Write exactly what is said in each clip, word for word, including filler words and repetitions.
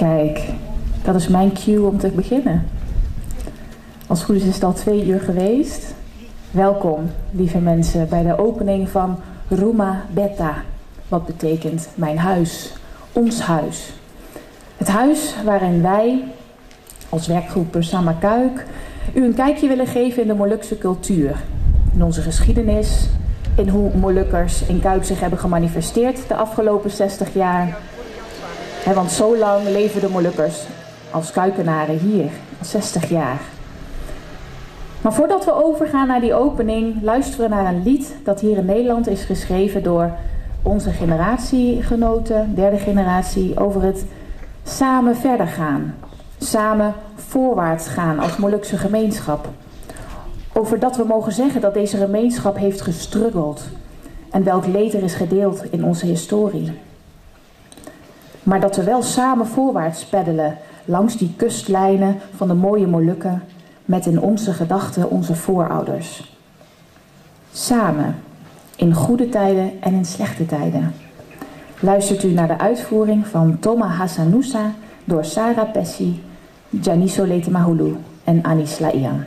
Kijk, dat is mijn cue om te beginnen. Als het goed is, is het al twee uur geweest. Welkom, lieve mensen, bij de opening van Rumah Beta. Wat betekent mijn huis, ons huis. Het huis waarin wij, als werkgroep Bersama Cuijk, u een kijkje willen geven in de Molukse cultuur. In onze geschiedenis, in hoe Molukkers en Cuijk zich hebben gemanifesteerd de afgelopen zestig jaar. He, want zo lang leven de Molukkers als Cuikenaren hier, zestig jaar. Maar voordat we overgaan naar die opening, luisteren we naar een lied dat hier in Nederland is geschreven door onze generatiegenoten, derde generatie, over het samen verder gaan. Samen voorwaarts gaan als Molukse gemeenschap. Over dat we mogen zeggen dat deze gemeenschap heeft gestruggeld en welk leed er is gedeeld in onze historie. Maar dat we wel samen voorwaarts peddelen langs die kustlijnen van de mooie Molukken met in onze gedachten onze voorouders. Samen, in goede tijden en in slechte tijden. Luistert u naar de uitvoering van Toma Hassanousa door Sarah Pessy, Janiso Letemahulu en Anis Laiyan.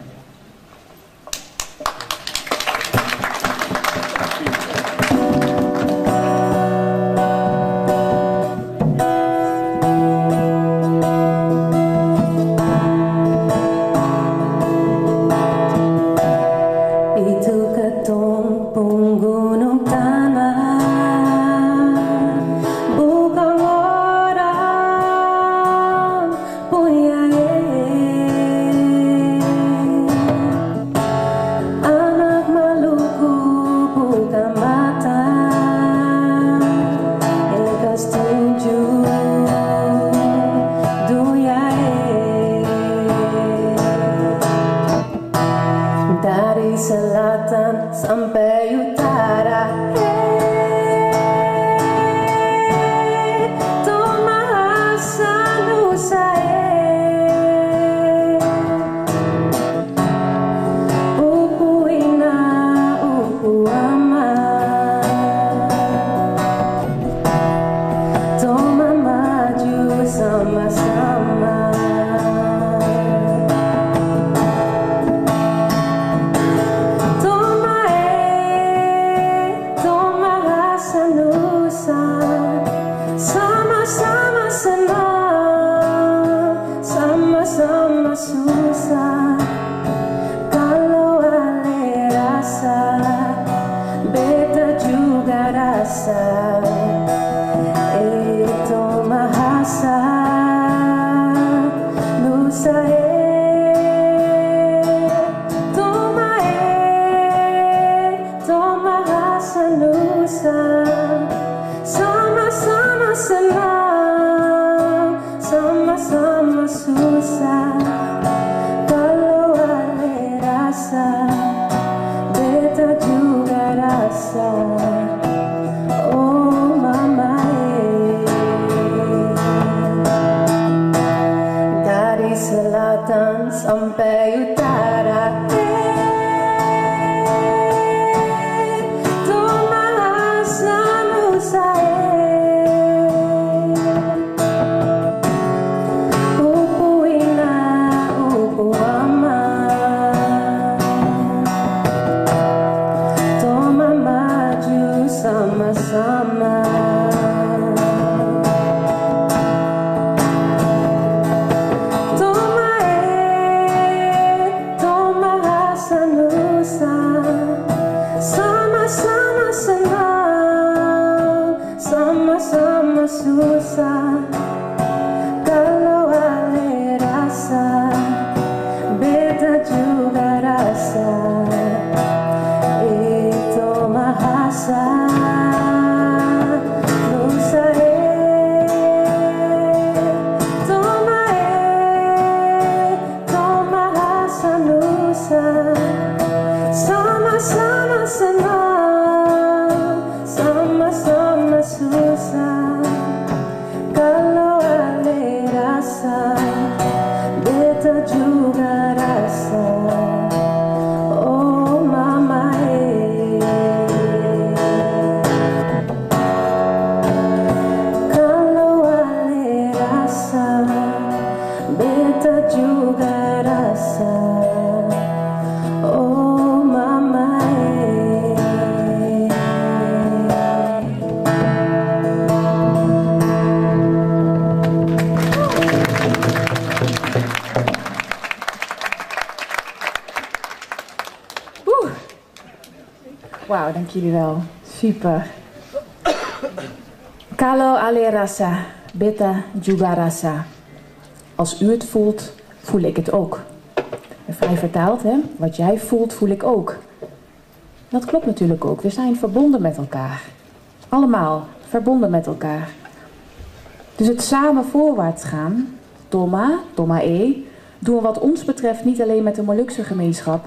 Sama, sama, susah. Kalau Nou, dank jullie wel. Super. Kalo ale rasa, beta juga rasa. Als u het voelt, voel ik het ook. En vrij vertaald, hè? Wat jij voelt, voel ik ook. Dat klopt natuurlijk ook. We zijn verbonden met elkaar. Allemaal verbonden met elkaar. Dus het samen voorwaarts gaan, Toma, Toma E, doen we wat ons betreft niet alleen met de Molukse gemeenschap,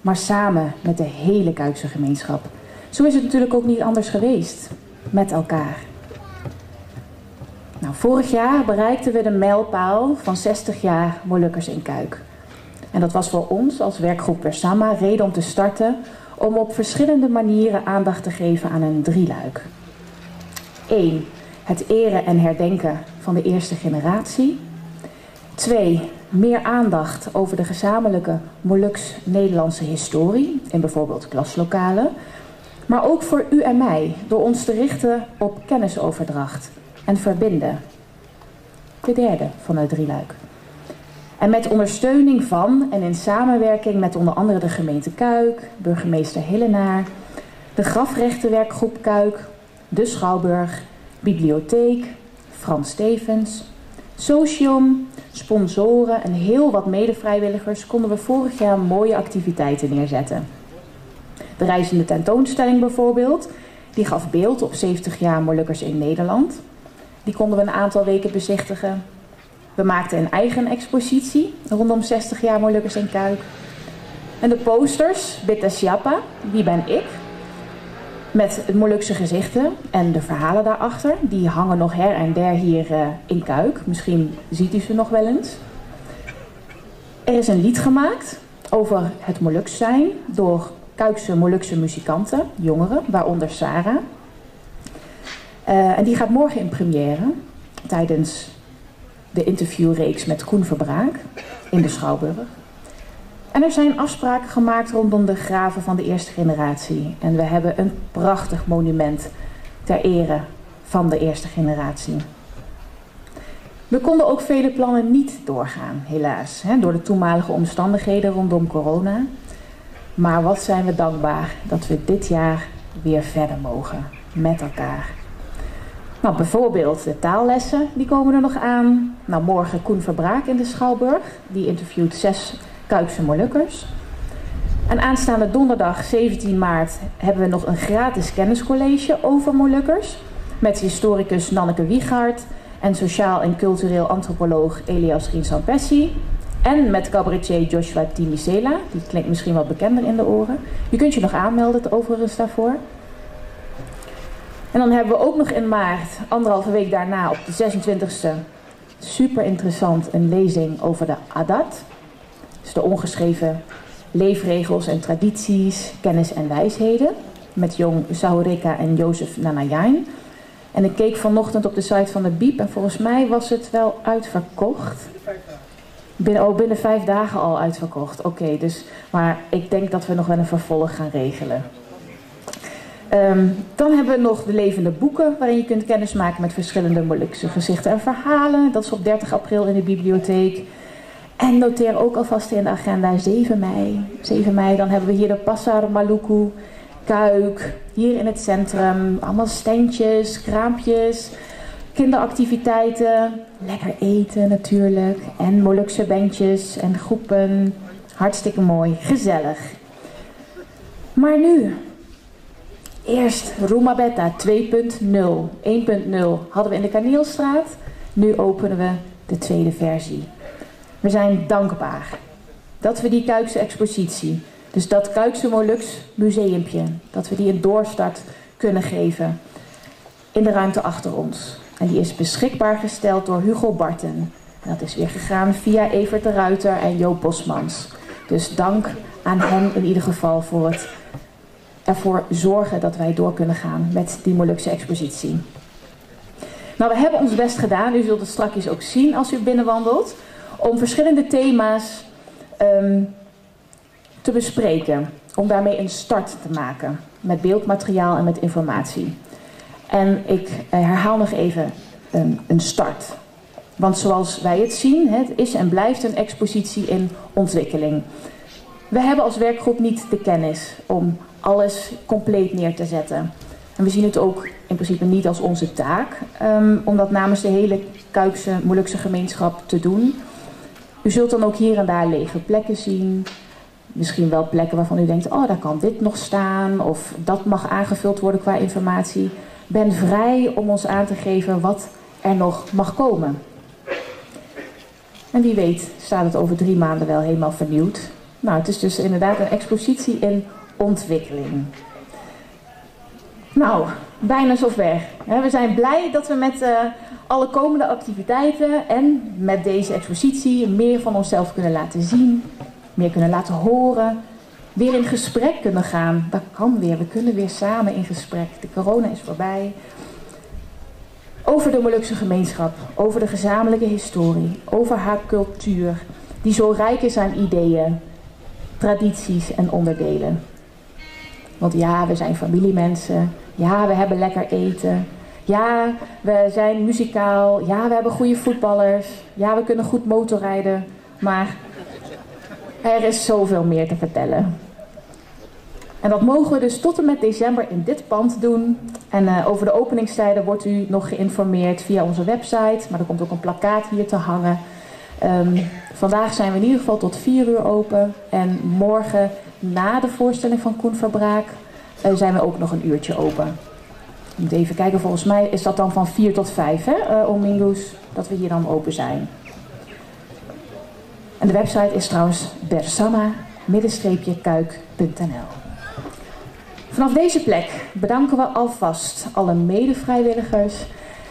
maar samen met de hele Kuipse gemeenschap. Zo is het natuurlijk ook niet anders geweest. Met elkaar. Nou, vorig jaar bereikten we de mijlpaal van zestig jaar Molukkers in Kuik. En dat was voor ons als werkgroep Bersama reden om te starten om op verschillende manieren aandacht te geven aan een drieluik. één. Het eren en herdenken van de eerste generatie. twee. Meer aandacht over de gezamenlijke Moluks-Nederlandse historie in bijvoorbeeld klaslokalen. Maar ook voor u en mij, door ons te richten op kennisoverdracht en verbinden. De derde van het drieluik. En met ondersteuning van en in samenwerking met onder andere de gemeente Kuik, burgemeester Hillenaar, de grafrechtenwerkgroep Kuik, de Schouwburg, bibliotheek, Frans Stevens, Sociom, sponsoren en heel wat medevrijwilligers konden we vorig jaar mooie activiteiten neerzetten. De reizende tentoonstelling bijvoorbeeld, die gaf beeld op zeventig jaar Molukkers in Nederland. Die konden we een aantal weken bezichtigen. We maakten een eigen expositie rondom zestig jaar Molukkers in Kuik. En de posters, Bitte Sjappa, wie ben ik? Met het Molukse gezichten en de verhalen daarachter. Die hangen nog her en der hier in Kuik. Misschien ziet u ze nog wel eens. Er is een lied gemaakt over het Moluks zijn door Kuikse Molukse muzikanten, jongeren, waaronder Sarah. Uh, en die gaat morgen in première tijdens de interviewreeks met Koen Verbraak in de Schouwburg. En er zijn afspraken gemaakt rondom de graven van de eerste generatie. En we hebben een prachtig monument ter ere van de eerste generatie. We konden ook vele plannen niet doorgaan, helaas, hè, door de toenmalige omstandigheden rondom corona. Maar wat zijn we dankbaar dat we dit jaar weer verder mogen met elkaar. Nou, bijvoorbeeld de taallessen, die komen er nog aan. Nou, morgen Koen Verbraak in de Schouwburg. Die interviewt zes Kuikse Molukkers. En aanstaande donderdag zeventien maart hebben we nog een gratis kenniscollege over Molukkers. Met historicus Nanneke Wieghardt en sociaal en cultureel antropoloog Elias Rinsampessi. En met cabaretier Joshua Tinisela, die klinkt misschien wat bekender in de oren. Je kunt je nog aanmelden overigens daarvoor. En dan hebben we ook nog in maart, anderhalve week daarna op de zesentwintigste, super interessant een lezing over de Adat. Dus de ongeschreven leefregels en tradities, kennis en wijsheden. Met jong Zahoreka en Jozef Nanayain. En ik keek vanochtend op de site van de Biep en volgens mij was het wel uitverkocht. Binnen, oh, binnen vijf dagen al uitverkocht. Oké, okay, dus, maar ik denk dat we nog wel een vervolg gaan regelen. Um, dan hebben we nog de levende boeken, waarin je kunt kennis maken met verschillende Molukse gezichten en verhalen. Dat is op dertig april in de bibliotheek. En noteer ook alvast in de agenda zeven mei. zeven mei, dan hebben we hier de Passar Maluku, Kuik, hier in het centrum. Allemaal standjes, kraampjes, kinderactiviteiten, lekker eten natuurlijk. En Molukse bandjes en groepen. Hartstikke mooi, gezellig. Maar nu, eerst Rumah Beta twee punt nul. één punt nul hadden we in de Kaneelstraat. Nu openen we de tweede versie. We zijn dankbaar dat we die Kuikse expositie, dus dat Kuikse Moluks museumpje, dat we die een doorstart kunnen geven in de ruimte achter ons. En die is beschikbaar gesteld door Hugo Barten. En dat is weer gegaan via Evert de Ruiter en Joop Bosmans. Dus dank aan hen in ieder geval voor het ervoor zorgen dat wij door kunnen gaan met die Molukse expositie. Nou, we hebben ons best gedaan. U zult het strakjes ook zien als u binnenwandelt. Om verschillende thema's um, te bespreken. Om daarmee een start te maken. Met beeldmateriaal en met informatie. En ik herhaal nog even een, een start. Want zoals wij het zien, het is en blijft een expositie in ontwikkeling. We hebben als werkgroep niet de kennis om alles compleet neer te zetten. En we zien het ook in principe niet als onze taak um, om dat namens de hele Kuikse, Molukse gemeenschap te doen. U zult dan ook hier en daar lege plekken zien. Misschien wel plekken waarvan u denkt, oh, daar kan dit nog staan of dat mag aangevuld worden qua informatie. Ben vrij om ons aan te geven wat er nog mag komen. En wie weet staat het over drie maanden wel helemaal vernieuwd. Nou, het is dus inderdaad een expositie in ontwikkeling. Nou, bijna zover. We zijn blij dat we met alle komende activiteiten en met deze expositie meer van onszelf kunnen laten zien, meer kunnen laten horen, weer in gesprek kunnen gaan. Dat kan weer, we kunnen weer samen in gesprek. De corona is voorbij. Over de Molukse gemeenschap, over de gezamenlijke historie, over haar cultuur, die zo rijk is aan ideeën, tradities en onderdelen. Want ja, we zijn familiemensen. Ja, we hebben lekker eten. Ja, we zijn muzikaal. Ja, we hebben goede voetballers. Ja, we kunnen goed motorrijden. Maar er is zoveel meer te vertellen. En dat mogen we dus tot en met december in dit pand doen. En uh, over de openingstijden wordt u nog geïnformeerd via onze website. Maar er komt ook een plakkaat hier te hangen. Um, vandaag zijn we in ieder geval tot vier uur open. En morgen, na de voorstelling van Koen Verbraak, uh, zijn we ook nog een uurtje open. Ik moet even kijken, volgens mij is dat dan van vier tot vijf, hè, uh, Omingoes, dat we hier dan open zijn. En de website is trouwens bersama kuijk punt n l. Vanaf deze plek bedanken we alvast alle mede-vrijwilligers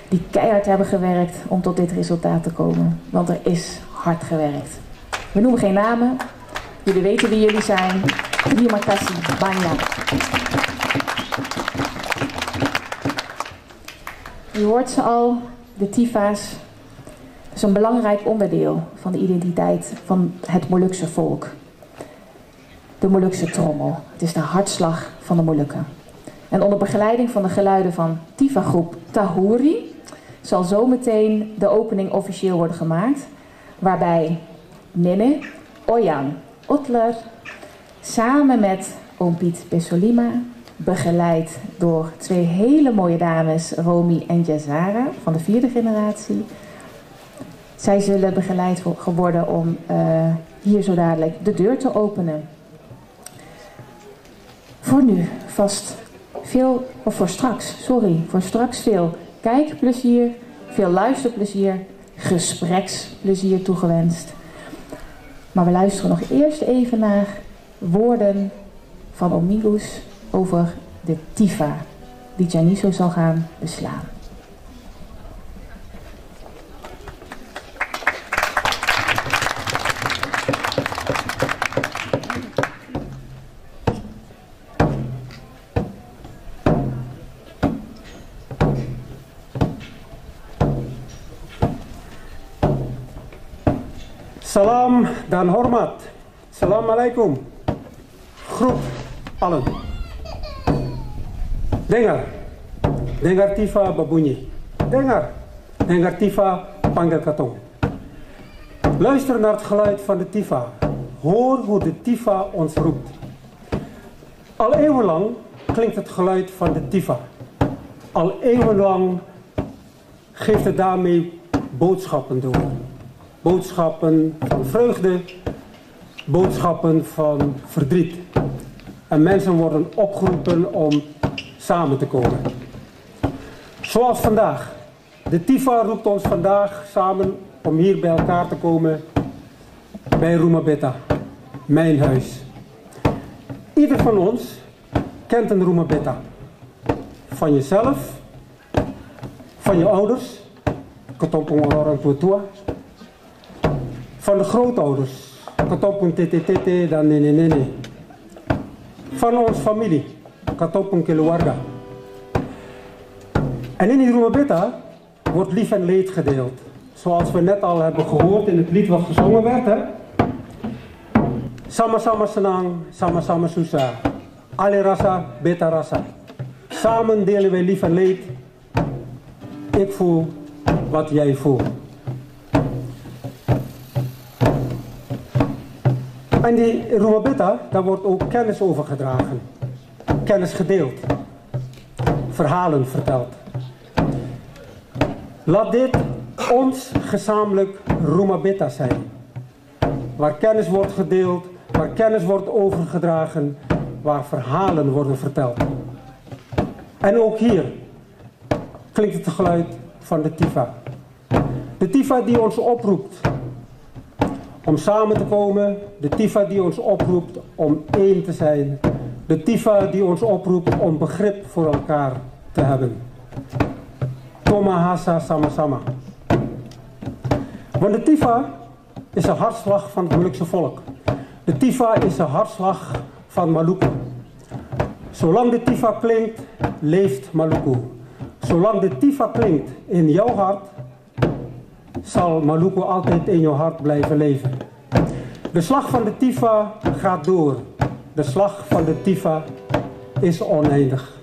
die keihard hebben gewerkt om tot dit resultaat te komen. Want er is hard gewerkt. We noemen geen namen. Jullie weten wie jullie zijn. Terima kasih banyak. U hoort ze al, de Tifa's. Dat is een belangrijk onderdeel van de identiteit van het Molukse volk. De Molukse trommel. Het is de hartslag van de Molukken. En onder begeleiding van de geluiden van Tifa-groep Tahuri zal zometeen de opening officieel worden gemaakt. Waarbij Nene Oyan Otler samen met oom Piet Besolima, begeleid door twee hele mooie dames, Romy en Jazara van de vierde generatie. Zij zullen begeleid worden om uh, hier zo dadelijk de deur te openen. Voor nu vast veel, of voor straks, sorry, voor straks veel kijkplezier, veel luisterplezier, gespreksplezier toegewenst. Maar we luisteren nog eerst even naar woorden van Omingoes over de Tifa, die Janiso zal gaan beslaan. Salam dan hormat. Salam alaikum. Groep allen. Dengar. Dengar Tifa babunyi. Dengar. Dengar Tifa panggakatong. Luister naar het geluid van de Tifa. Hoor hoe de Tifa ons roept. Al eeuwenlang klinkt het geluid van de Tifa. Al eeuwenlang geeft het daarmee boodschappen door. Boodschappen van vreugde, boodschappen van verdriet. En mensen worden opgeroepen om samen te komen. Zoals vandaag. De Tifa roept ons vandaag samen om hier bij elkaar te komen bij Rumah Beta, mijn huis. Ieder van ons kent een Rumah Beta. Van jezelf, van je ouders, van de grootouders, katopun tetetete dan nenenene. Van onze familie, katopun keluarga. En in die Rumah Beta wordt lief en leed gedeeld. Zoals we net al hebben gehoord in het lied wat gezongen werd, hè? Sama sama senang, sama sama susah. Ale rasa, beta rasa. Samen delen wij lief en leed. Ik voel wat jij voelt. En die Rumah Beta, daar wordt ook kennis overgedragen. kennis gedeeld, verhalen verteld. Laat dit ons gezamenlijk Rumah Beta zijn, waar kennis wordt gedeeld, waar kennis wordt overgedragen, waar verhalen worden verteld. En ook hier klinkt het geluid van de Tifa. De Tifa die ons oproept om samen te komen. De Tifa die ons oproept om één te zijn. De Tifa die ons oproept om begrip voor elkaar te hebben. Toma Hassanousa sama sama. Want de Tifa is de hartslag van het Molukse volk. De Tifa is de hartslag van Maluku. Zolang de Tifa klinkt, leeft Maluku. Zolang de Tifa klinkt in jouw hart, zal Maluku altijd in jouw hart blijven leven. De slag van de Tifa gaat door. De slag van de Tifa is oneindig.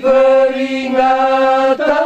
Peringatan